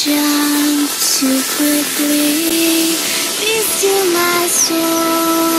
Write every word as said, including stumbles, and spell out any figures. Jump too quickly, be still my soul.